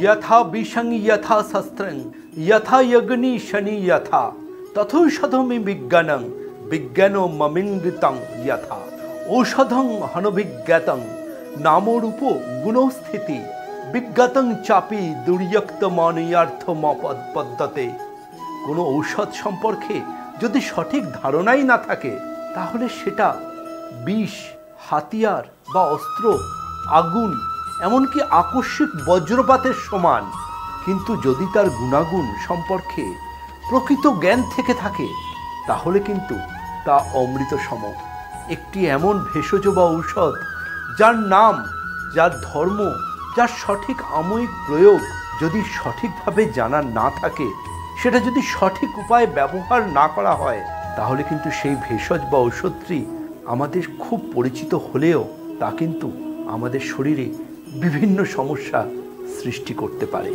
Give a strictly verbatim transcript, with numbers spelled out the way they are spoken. यथा विषं यथा शस्त्रं यथा यज्ञि शनि यथा तथौषधं विज्ञानं विज्ञानो ममिन्द्रितं यथा औषधं हनविज्ञातं नामरूप गुणस्थिति বিজ্ঞাতং চাপি দুর্যক্ত মানিয়ার্থম পদ্ধতে। কোনো ঔষধ সম্পর্কে যদি সঠিক ধারণাই না থাকে, তাহলে সেটা বিষ, হাতিয়ার বা অস্ত্র, আগুন, এমনকি আকস্মিক বজ্রপাতের সমান। কিন্তু যদি তার গুণাগুণ সম্পর্কে প্রকৃত জ্ঞান থেকে থাকে, তাহলে কিন্তু তা অমৃত সম। একটি এমন ভেষজ বা ঔষধ যার নাম, যার ধর্ম, যার সঠিক আময়িক প্রয়োগ যদি সঠিকভাবে জানা না থাকে, সেটা যদি সঠিক উপায়ে ব্যবহার না করা হয়, তাহলে কিন্তু সেই ভেষজ বা ঔষধটি আমাদের খুব পরিচিত হলেও তা কিন্তু আমাদের শরীরে বিভিন্ন সমস্যা সৃষ্টি করতে পারে।